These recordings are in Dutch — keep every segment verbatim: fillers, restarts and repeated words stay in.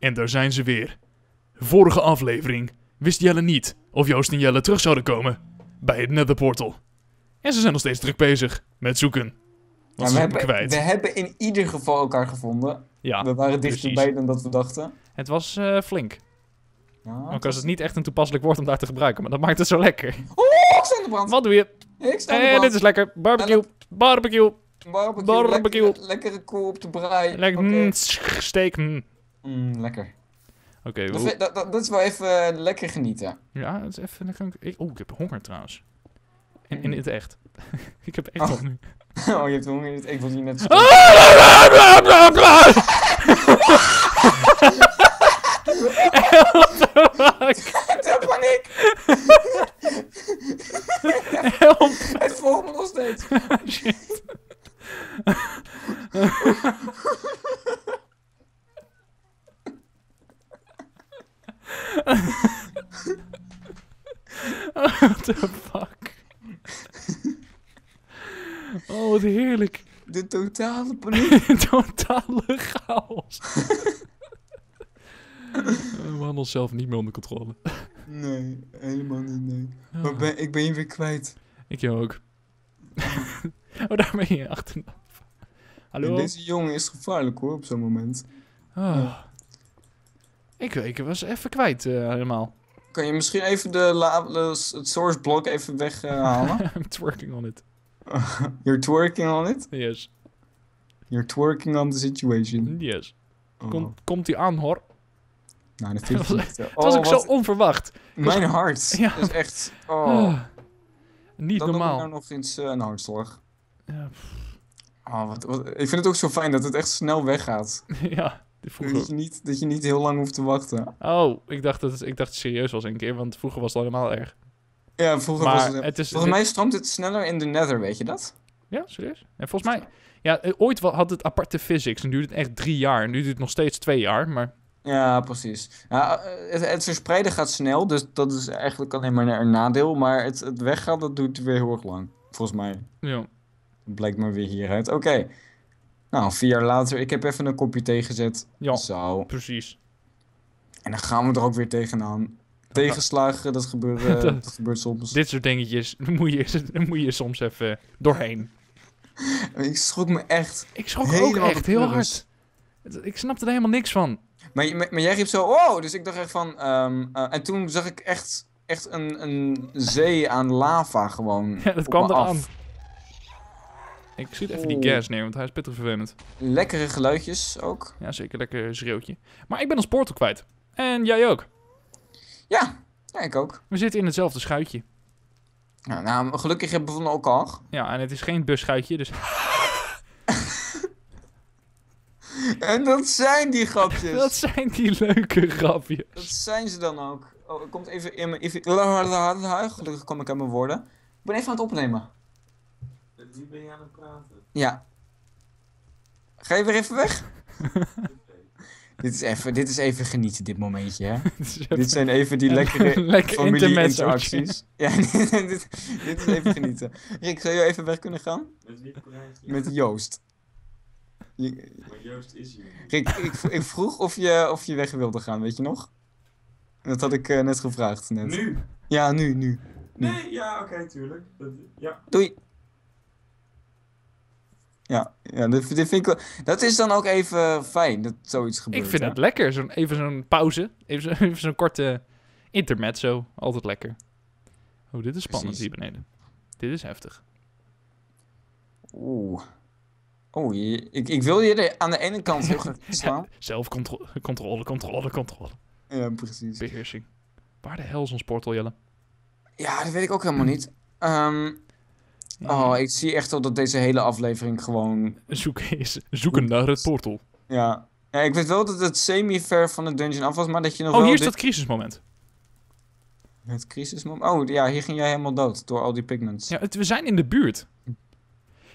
En daar zijn ze weer. Vorige aflevering wist Jelle niet of Joost en Jelle terug zouden komen bij het Nether Portal. En ze zijn nog steeds druk bezig met zoeken. Want we, hebben, kwijt. we hebben in ieder geval elkaar gevonden. Ja, we waren dichterbij dan dat we dachten. Het was uh, flink. Ja, ook als het niet echt een toepasselijk woord om daar te gebruiken, maar dat maakt het zo lekker. Oeh, ik sta in de brand. Wat doe je? Ik sta in de brand. Eh, dit is lekker. Barbecue. Le barbecue. Barbecue. Barbecue. Lekkere, lekkere koe op de braai. Lekker. Okay. Mm, steak. Mm. Mm, lekker. Oké. Okay, dat, dat, dat, dat is wel even uh, lekker genieten. Ja, dat is even... Oeh, ik heb honger trouwens. In, in het echt. Ik heb echt honger. Oh, je hebt honger in het echt. Ik was hier net... What the fuck? De paniek! Help! Het volgt me nog steeds. Shit. What the fuck? Oh, wat heerlijk. De totale paniek. De totale chaos. We hadden onszelf niet meer onder controle. Nee, helemaal niet, nee. Oh. Maar ben, ik ben je weer kwijt. Ik jou ook. Oh, daar ben je achteraf. Hallo? Deze jongen is gevaarlijk hoor, op zo'n moment. Oh. Ja. Ik, ik was even kwijt uh, helemaal. Kan je misschien even de la, de, het source blok even weghalen? Uh, I'm twerking on it. You're twerking on it? Yes. You're twerking on the situation? Yes. Oh. Kom, komt hij aan hoor. Nou, dat vind ik niet. Het was ook zo onverwacht. Mijn hart. Ja. Dat is echt... Oh. Oh, niet dat normaal. Dan nog eens uh, een hartslag. Ja. Oh, wat, wat, ik vind het ook zo fijn dat het echt snel weggaat. Ja. Dat je, niet, dat je niet heel lang hoeft te wachten. Oh, ik dacht dat het, ik dacht het serieus was een keer, want vroeger was het helemaal erg. Ja, vroeger maar was het... het is, volgens mij stroomt het sneller in de Nether, weet je dat? Ja, serieus? En volgens mij... Ja, ooit had het aparte physics en duurde het echt drie jaar. En nu duurt het nog steeds twee jaar, maar... Ja, precies. Ja, het, het verspreiden gaat snel, dus dat is eigenlijk alleen maar een nadeel. Maar het, het weggaan, dat doet weer heel erg lang. Volgens mij. Ja. Dat blijkt maar weer hieruit. Oké. Okay. Nou, vier jaar later. Ik heb even een kopje thee gezet. Ja, zo. Precies. En dan gaan we er ook weer tegenaan. Tegenslagen, dat gebeurt, uh, dat, dat gebeurt soms. Dit soort dingetjes moet je, moet je soms even doorheen. Ik schrok me echt. Ik schrok ook echt heel hard. Ik snapte er helemaal niks van. Maar, maar, maar jij riep zo, oh, dus ik dacht echt van... Um, uh, en toen zag ik echt, echt een, een zee aan lava gewoon. Ja, dat kwam eraan. Ik schiet even oh. die gas neer, want hij is pittig vervelend. Lekkere geluidjes ook. Ja, zeker. Lekker schreeuwtje. Maar ik ben ons portal kwijt. En jij ook. Ja, ja, ik ook. We zitten in hetzelfde schuitje. Nou, nou gelukkig hebben we van elkaar. Ja, en het is geen busschuitje, dus... En dat zijn die grapjes. Dat zijn die leuke grapjes. Dat zijn ze dan ook. Oh, ik kom even in mijn... Gelukkig kom ik aan mijn woorden. Ik ben even aan het opnemen. Wie ben je aan het praten? Ja. Ga je weer even weg? Dit is even, dit is even genieten, dit momentje, hè. Dit, is even, dit zijn even die lekkere lekker familie-interacties. Ja, dit, dit, dit is even genieten. Rick, zou je even weg kunnen gaan? Met wie praat je? Met Joost. Je... Maar Joost is hier. Rick, ik, ik vroeg of je, of je weg wilde gaan, weet je nog? Dat had ik uh, net gevraagd. Net. Nu? Ja, nu, nu. nu. Nee, ja, oké, okay, tuurlijk. Dat, ja. Doei. Ja, ja dit, dit vind ik wel... Dat is dan ook even fijn dat zoiets gebeurt. Ik vind hè? het lekker, zo even zo'n pauze. Even zo'n zo korte intermezzo. Altijd lekker. Oh, dit is spannend. Precies. Hier beneden. Dit is heftig. Oeh. Oh, je, ik, ik wil je er aan de ene kant heel graag slaan. Zelfcontrole, controle, controle, controle. Ja, precies. Beheersing. Waar de hel is ons portal, Jelle? Ja, dat weet ik ook helemaal niet. Um, oh, ik zie echt al dat deze hele aflevering gewoon... Zoeken is. Zoeken naar het portal. Ja. Ja, ik weet wel dat het semi-ver van de dungeon af was, maar dat je nog oh, wel... Oh, hier is dat crisismoment. Het crisismoment? Oh, ja, hier ging jij helemaal dood door al die pigments. Ja, het, we zijn in de buurt.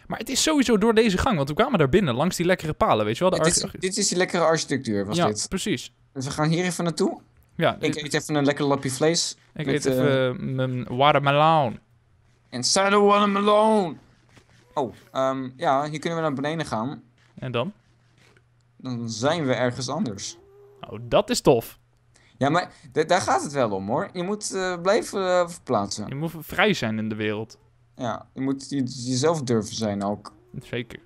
Maar het is sowieso door deze gang, want we kwamen daar binnen, langs die lekkere palen, weet je wel? De ja, dit, is, dit is die lekkere architectuur, was ja, dit? Ja, precies. Dus we gaan hier even naartoe. Ja. Ik eet even een lekker lapje vlees. Ik met, eet even mijn uh, watermeloen. Inside a watermeloen! Oh, um, ja, hier kunnen we naar beneden gaan. En dan? Dan zijn we ergens anders. Nou, dat is tof. Ja, maar daar gaat het wel om, hoor. Je moet uh, blijven uh, verplaatsen. Je moet vrij zijn in de wereld. Ja, je moet je, jezelf durven zijn ook. Zeker.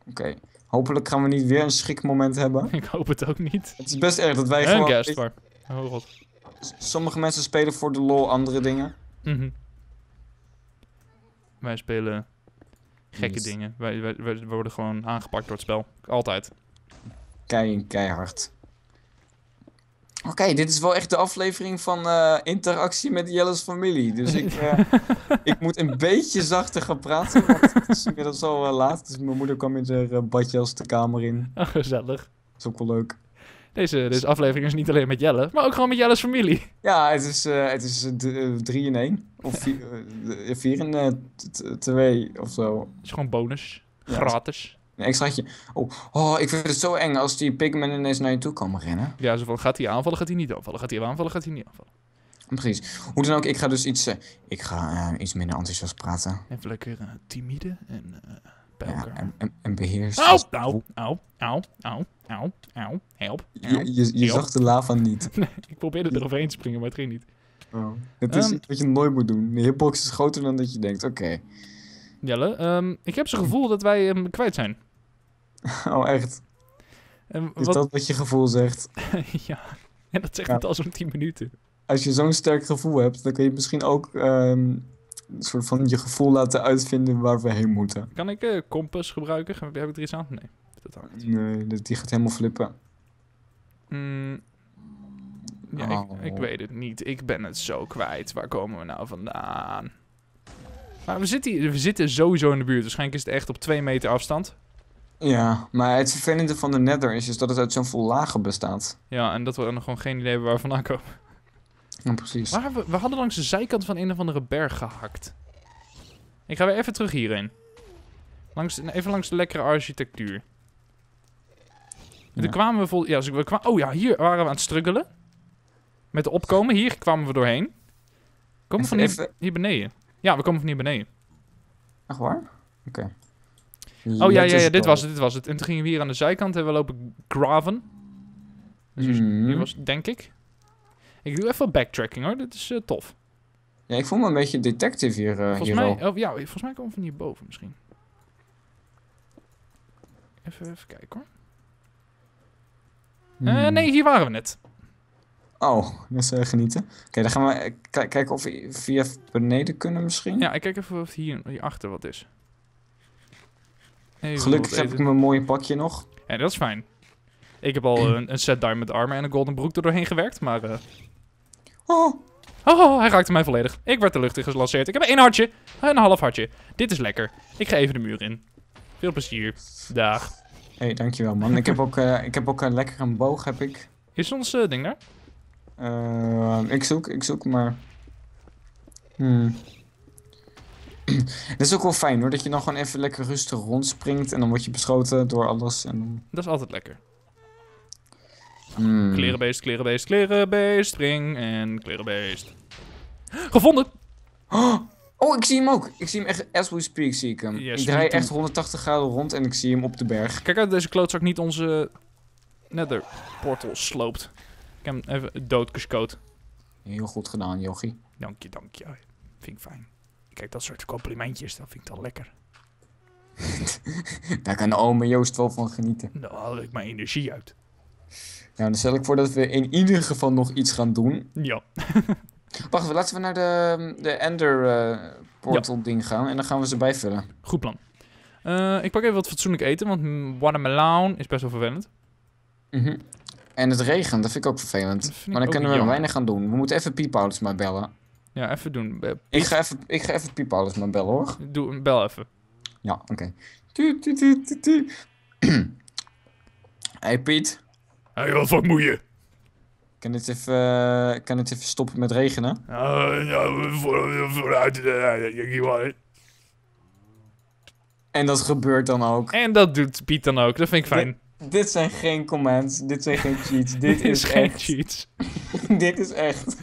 Oké. Okay. Hopelijk gaan we niet weer een schrikmoment hebben. Ik hoop het ook niet. Het is best erg dat wij gewoon... Een gaspark. Oh god. Sommige mensen spelen voor de lol andere dingen. Mm-hmm. Wij spelen gekke yes. dingen. Wij, wij, wij worden gewoon aangepakt door het spel. Altijd. Kei, keihard. Oké, okay, dit is wel echt de aflevering van uh, interactie met Jelle's familie. Dus ik, uh, ik moet een beetje zachter gaan praten. Want het is inmiddels al uh, laat. Dus mijn moeder kwam in haar uh, badjas de kamer in. Oh, gezellig. Dat is ook wel leuk. Deze, deze aflevering is niet alleen met Jelle, maar ook gewoon met Jelle's familie. Ja, het is, uh, het is drie in één. Of vier in twee of zo. Het is gewoon bonus. Gratis. Ja, een extraatje. Oh, oh, ik vind het zo eng als die pigmen ineens naar je toe komen rennen. Ja, zo van, gaat hij aanvallen, gaat hij niet aanvallen. Gaat hij aanvallen, gaat hij niet aanvallen. Precies. Hoe dan ook, ik ga dus iets, uh, ik ga, uh, iets minder enthousiast praten. Even lekker uh, timide en... Uh... Ja, en, en, en beheerst. Au, au, au, au, au, au, au, help. help je je, je help. zag de lava niet. Nee, ik probeerde er overheen te springen, maar het ging niet. Oh, het um, is iets wat je nooit moet doen. De hitbox is groter dan dat je denkt, oké. Okay. Jelle, um, ik heb zo'n gevoel dat wij hem um, kwijt zijn. Oh, echt? Um, is wat... dat wat je gevoel zegt? Ja, en dat zegt ja. het al zo'n tien minuten. Als je zo'n sterk gevoel hebt, dan kun je misschien ook... Um, een soort van je gevoel laten uitvinden waar we heen moeten. Kan ik uh, kompas gebruiken? Heb ik er iets aan? Nee, dat ook niet. Nee, die gaat helemaal flippen. Mm. Ja, oh. ik, ik weet het niet. Ik ben het zo kwijt. Waar komen we nou vandaan? Maar we zitten, hier, we zitten sowieso in de buurt. Waarschijnlijk is het echt op twee meter afstand. Ja, maar het vervelende van de Nether is, is dat het uit zo'n veel lagen bestaat. Ja, en dat we dan gewoon geen idee hebben waar we vandaan komen. Ja, precies. Maar we, we hadden langs de zijkant van een of andere berg gehakt. Ik ga weer even terug hierheen. Langs, even langs de lekkere architectuur. Ja. Toen kwamen we vol... Ja, dus we kwamen, oh ja, hier waren we aan het struggelen. Met de opkomen. Hier kwamen we doorheen. Komen we van hier beneden? Ja, we komen van hier beneden. Echt waar? Oké. Okay. Oh ja, ja, ja, dit was het, dit was het. En toen gingen we hier aan de zijkant en we lopen graven. Dus mm. hier was het, denk ik. Ik doe even backtracking, hoor, dit is uh, tof. Ja, ik voel me een beetje detective hier. Uh, volgens, hier mij, oh, ja, volgens mij komen we van hierboven misschien. Even, even kijken, hoor. Hmm. Uh, nee, hier waren we net. Oh, dat is uh, genieten. Oké, okay, dan gaan we kijken of we via beneden kunnen misschien. Ja, ik kijk even of hier hierachter wat is. Even Gelukkig heb eten. ik mijn mooie pakje nog. Ja, dat is fijn. Ik heb al een, een set diamond armor en een golden broek er doorheen gewerkt, maar... Uh... Oh. Oh, oh, hij raakte mij volledig. Ik werd de lucht in gelanceerd. Ik heb één hartje. Een half hartje. Dit is lekker. Ik ga even de muur in. Veel plezier. Dag. Hé, hey, dankjewel, man. Ik heb ook, uh, ik heb ook uh, lekker een boog, heb ik. Is ons uh, ding daar? Uh, ik zoek, ik zoek, maar... Hmm. Dat is ook wel fijn, hoor. Dat je dan gewoon even lekker rustig rondspringt en dan word je beschoten door alles. En dan... Dat is altijd lekker. Hmm. Klerenbeest, klerenbeest, klerenbeest, spring en klerenbeest. Gevonden! Oh, ik zie hem ook. Ik zie hem echt, as we speak zie ik hem. Yes, ik draai echt honderdtachtig graden rond en ik zie hem op de berg. Kijk uit, deze klootzak niet onze Nether Portal sloopt. Ik heb hem even doodgeschoten. Heel goed gedaan, jochie. Dank je, dank je. Vind ik fijn. Kijk, dat soort complimentjes, dat vind ik dan lekker. Daar kan ome Joost wel van genieten. Nou, haal ik mijn energie uit. Nou, dan stel ik voor dat we in ieder geval nog iets gaan doen. Ja. Wacht, laten we naar de, de Ender uh, Portal ja. ding gaan en dan gaan we ze bijvullen. Goed plan. Uh, ik pak even wat fatsoenlijk eten, want watermelon is best wel vervelend. Mm-hmm. En het regent, dat vind ik ook vervelend. Ik maar dan kunnen we jammer. weinig aan doen. We moeten even Piet Padesma maar bellen. Ja, even doen. Piet... Ik ga even, ik ga even Piet Padesma maar bellen, hoor. Doe, bel even. Ja, oké. Okay. Hey Piet. Hey, wat fuck moet je? Kan het even, uh, kan het even stoppen met regenen? Nou, vooruit. En dat gebeurt dan ook. En dat doet Piet dan ook, dat vind ik fijn. Dit, dit zijn geen comments, dit zijn geen cheats. Dit, dit is, is geen echt. cheats. Dit is echt.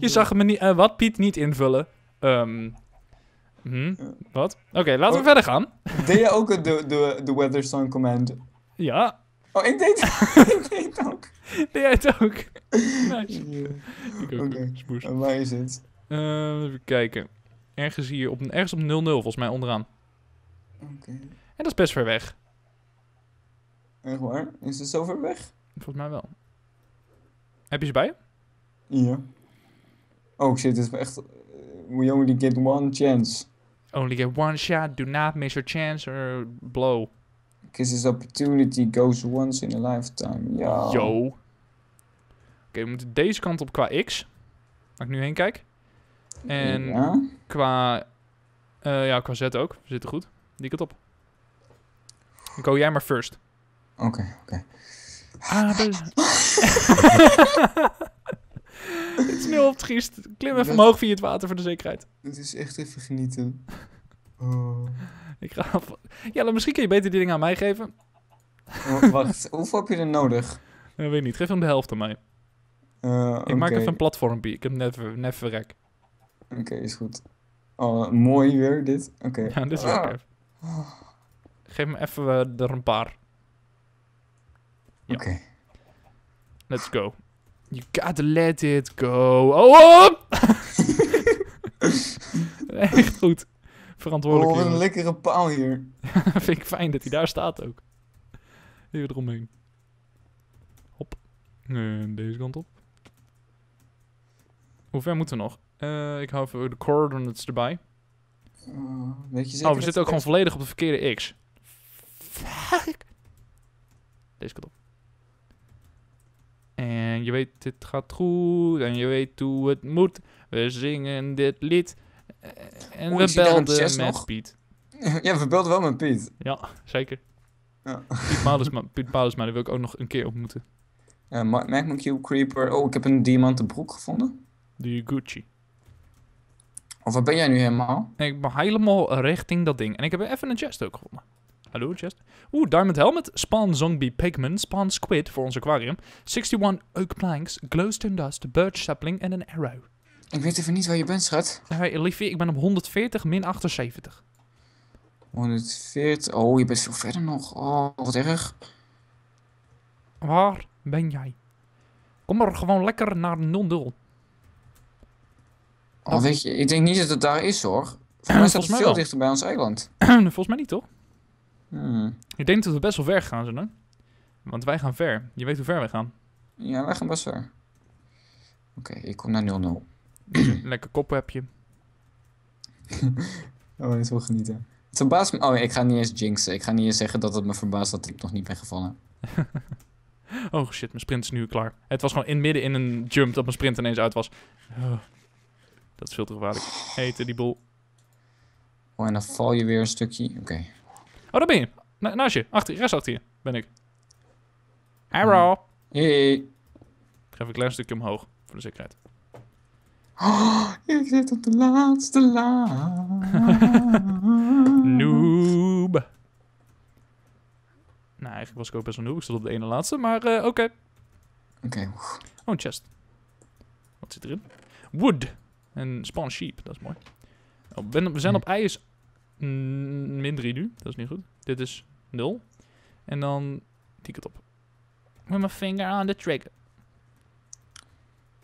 Je zag me niet, uh, wat Piet niet invullen. Um, Hm? Wat? Oké, okay, laten oh, we verder gaan. Deed je ook de, de, de Weather Song Command? Ja. Oh, ik deed, ik deed het ook. Deed jij het ook? Nice. Yeah. Oké, okay. En waar is het? Uh, even kijken. Ergens hier, op, ergens op nul nul volgens mij onderaan. Oké. Okay. En dat is best ver weg. Echt waar? Is het zo ver weg? Volgens mij wel. Heb je ze bij je? Ja. Oh shit, dit is echt... We only get one chance. Only get one shot, do not miss your chance or blow. Because this opportunity goes once in a lifetime. Yo. Yo. Oké, okay, we moeten deze kant op qua X. Waar ik nu heen kijk. En ja. qua... Uh, ja, qua Z ook. We zitten goed. Die kant op. Dan go jij maar first. Oké, okay, oké. Okay. Ah, dus... Het is nu op het giest. Klim even dat... omhoog via het water voor de zekerheid. Het is echt even genieten. Oh. Ik ga af... Ja, dan misschien kun je beter die dingen aan mij geven. W wacht, hoeveel heb je er nodig? Uh, weet ik niet, geef hem de helft aan mij. Uh, okay. Ik maak even een platformpje. Ik heb net een rek. Oké, okay, is goed. Oh, mooi weer dit. Oké. Okay. Ja, dit is ah. lekker. Geef me even uh, er een paar. Ja. Oké. Okay. Let's go. You gotta let it go. Oh! oh! Echt goed. Verantwoordelijk. Oh, een lekkere paal hier. Vind ik fijn dat hij daar staat ook. Even eromheen. Hop. En deze kant op. Hoe ver moeten we nog? Uh, ik hou even de coordinates erbij. Uh, weet je zeker oh, we zitten ook echt... gewoon volledig op de verkeerde X. Fuck. Deze kant op. En je weet, dit gaat goed. En je weet hoe het moet. We zingen dit lied. En o, we belden met nog? Piet. Ja, we belden wel met Piet. Ja, zeker. Ja. Piet Padesma, Piet Padesma, die wil ik ook nog een keer ontmoeten. Uh, Mac McHugh Creeper. Oh, ik heb een diamanten broek gevonden. De Gucci. Of wat ben jij nu helemaal? Ik ben helemaal richting dat ding. En ik heb even een chest ook gevonden. Hallo, chest. Oeh, diamond helmet. Spawn zombie pigman. Spawn squid voor ons aquarium. eenenzestig oak planks. Glowstone dust. Birch sapling en een arrow. Ik weet even niet waar je bent, schat. Hey, liefie, ik ben op honderdveertig min achtenzeventig. honderdveertig? Oh, je bent veel verder nog. Oh, wat erg. Waar ben jij? Kom maar gewoon lekker naar nul nul. Oh, weet je, ik denk niet dat het daar is, hoor. Volgens mij staat het veel dichter bij ons eiland. Volgens mij niet, toch? Hmm. Ik denk dat we best wel ver gaan, zullen. Want wij gaan ver. Je weet hoe ver wij gaan. Ja, wij gaan best ver. Oké, okay, ik kom naar nul nul. Lekker koppen heb je. Oh, dit is wel genieten. Het verbaast me... Oh, ik ga niet eens jinxen. Ik ga niet eens zeggen dat het me verbaast dat ik nog niet ben gevallen. Oh shit, mijn sprint is nu klaar. Het was gewoon in midden in een jump dat mijn sprint ineens uit was. Oh, dat is veel te gevaarlijk. Eten die bol. Oh, en dan val je weer een stukje. Oké. Okay. Oh, daar ben je. Na, naast je. Achter je. Rechts achter je. Ben ik. Arrow. Hey. Ik ga even een klein stukje omhoog. Voor de zekerheid. Oh, ik zit op de laatste laag. Noob. Nou, eigenlijk was ik ook best wel noob. Ik stond op de ene laatste. Maar uh, oké. Okay. Oké. Okay. Oh, een chest. Wat zit erin? Wood. En spawn sheep. Dat is mooi. Oh, ben, we zijn op ijs. Mm, min drie nu, dat is niet goed. Dit is nul. En dan tik het op. Met mijn vinger aan de trigger.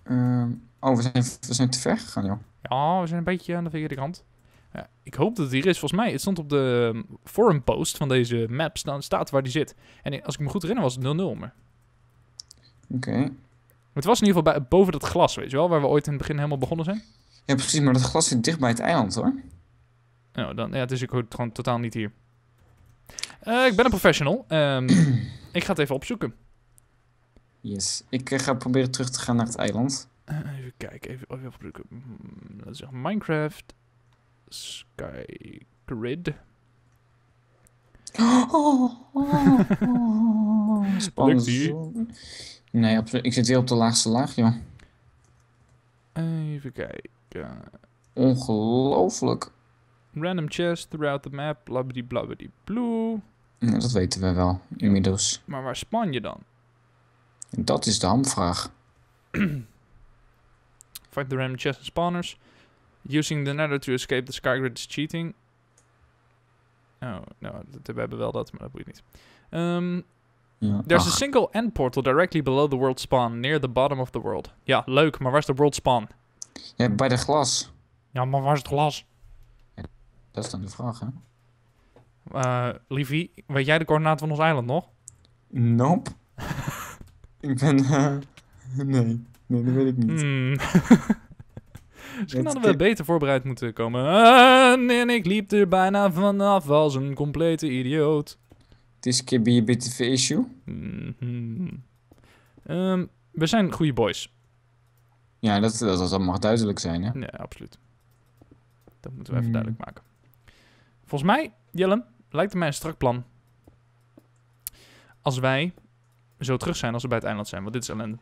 Um, oh, we zijn, we zijn te ver gegaan, joh. Ja, we zijn een beetje aan de verkeerde kant. Ja, ik hoop dat het hier is. Volgens mij, het stond op de um, forum post van deze map, staan, staat waar die zit. En als ik me goed herinner was het nul nul, maar... Oké. Okay. Het was in ieder geval bij, boven dat glas, weet je wel, waar we ooit in het begin helemaal begonnen zijn. Ja, precies, maar dat glas zit dicht bij het eiland, hoor. Nou, dan, ja, het is ook gewoon totaal niet hier. Uh, ik ben een professional. Um, ik ga het even opzoeken. Yes, ik uh, ga proberen terug te gaan naar het eiland. Uh, even kijken, even, even opzoeken. Dat is Minecraft. Skygrid. Oh, oh, oh. Spannend. Nee, op, ik zit weer op de laagste laag, joh. Even kijken. Ongelooflijk. Random chest throughout the map, blabbidi blabbidi blue. Ja, dat weten we wel, inmiddels. Maar waar span je dan? Dat is de hamvraag. Find the random chest and spawners. Using the nether to escape the Skygrid is cheating. Oh, nou, we hebben wel dat, maar dat boeit niet. Um, ja. There's Ach. a single end portal directly below the world spawn, near the bottom of the world. Ja, leuk, maar waar is de world spawn? Ja, bij de glas. Ja, maar waar is het glas? Ja, dat is dan de vraag, hè? Uh, Livie, weet jij de coördinaten van ons eiland nog? Nope. Ik ben... Uh, nee. Nee, dat weet ik niet. Mm. Misschien hadden we beter voorbereid moeten komen. Uh, en ik liep er bijna vanaf als een complete idioot. This could be a bit of an issue. Mm-hmm. um, we zijn goede boys. Ja, dat, dat, dat mag duidelijk zijn, hè? Ja, absoluut. Dat moeten we even mm. duidelijk maken. Volgens mij, Jelle, lijkt het mij een strak plan. Als wij zo terug zijn als we bij het eiland zijn. Want dit is ellende.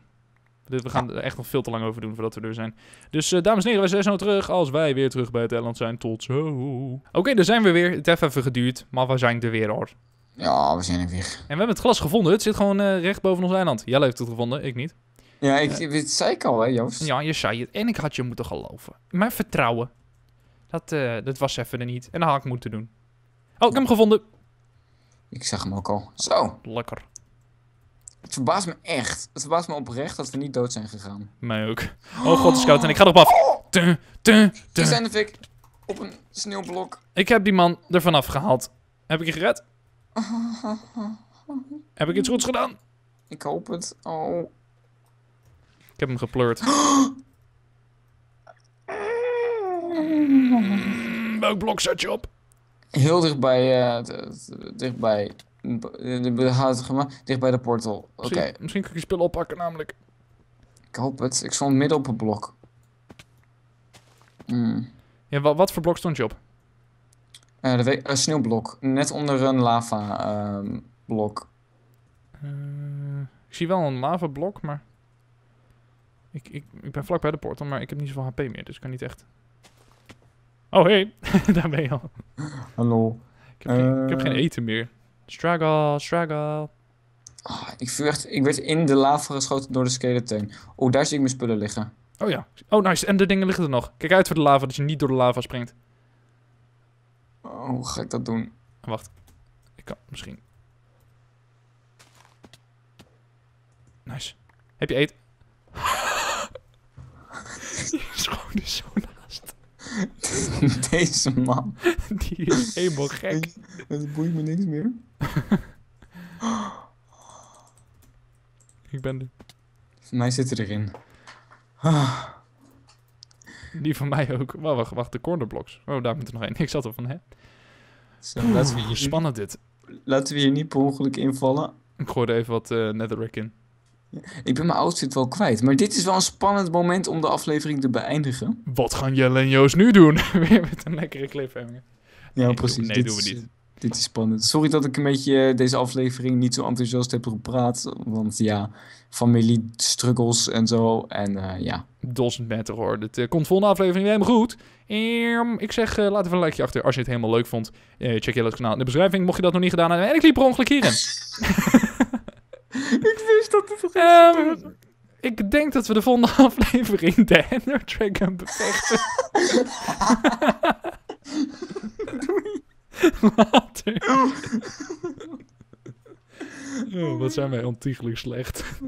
We gaan er echt nog veel te lang over doen voordat we er zijn. Dus uh, dames en heren, wij zijn zo terug als wij weer terug bij het eiland zijn. Tot zo. Oké, okay, daar zijn we weer. Het heeft even geduurd, maar we zijn er weer, hoor. Ja, we zijn er weer. En we hebben het glas gevonden. Het zit gewoon uh, recht boven ons eiland. Jij heeft het gevonden, ik niet. Ja, ik, uh, dit zei ik al, hè, Joost. Ja, je zei het. En ik had je moeten geloven. Mijn vertrouwen. Dat, uh, dat was even er niet. En dat had ik moeten doen. Oh, ik heb hem gevonden. Ik zag hem ook al. Zo. Lekker. Het verbaast me echt. Het verbaast me oprecht dat we niet dood zijn gegaan. Mij ook. Oh god, de scout. En ik ga erop af. Tuh, tuh, tuh. Zijn de fik op een sneeuwblok. Ik heb die man er vanaf gehaald. Heb ik je gered? Heb ik iets goeds gedaan? Ik hoop het. Oh. Ik heb hem gepleurd. Welk blok zet je op? Heel dichtbij, uh, dichtbij... dicht bij de portal. Oké. Okay. Misschien, misschien kan ik je spullen oppakken, namelijk. Ik hoop het. Ik stond midden op een blok. Mm. Ja, wat, wat voor blok stond je op? Uh, de we uh, sneeuwblok. Net onder een lava uh, blok. Uh, ik zie wel een lava blok, maar... Ik, ik, ik ben vlak bij de portal, maar ik heb niet zoveel H P meer, dus ik kan niet echt... Oh, hey. Daar ben je al. Hallo. Ik heb, uh... geen, ik heb geen eten meer. Struggle, struggle. Oh, ik, werd, ik werd in de lava geschoten door de skeleton. Oh, daar zie ik mijn spullen liggen. Oh ja. Oh, nice. En de dingen liggen er nog. Kijk uit voor de lava, dat je niet door de lava springt. Oh, hoe ga ik dat doen? Wacht. Ik kan misschien. Nice. Heb je eten? Die schoon is zo naast. Deze man. Die is helemaal gek. Het boeit me niks meer. Ik ben er. Voor mij zit er erin. Die van mij ook. Wacht, wacht, wacht, de cornerblocks. Oh, daar moet er nog één. Ik zat er van, hè? Zo, Oeh, laten we hier spannend dit. Laten we hier niet per ongeluk invallen. Ik gooi er even wat uh, netherrack in. Ik ben mijn outfit wel kwijt, maar dit is wel een spannend moment om de aflevering te beëindigen. Wat gaan Jelle en Joost nu doen? Weer met een lekkere cliffhanger. Ja, nee, precies. Doe, nee, dit doen we is, niet. Dit is spannend. Sorry dat ik een beetje deze aflevering niet zo enthousiast heb gepraat. Want ja, familie struggles en zo. En uh, ja. Doesn't matter, hoor. Het uh, komt volgende aflevering weer helemaal goed. Um, ik zeg, uh, laat even een likeje achter als je het helemaal leuk vond. Uh, check Jelle's kanaal in de beschrijving. Mocht je dat nog niet gedaan hebben. En ik liep er ongeluk hierin. Ik wist dat het vergeten um, Ik denk dat we de volgende aflevering de Ender Dragon bevechten. Doei. Later. Oh, wat zijn wij ontiegelijk slecht.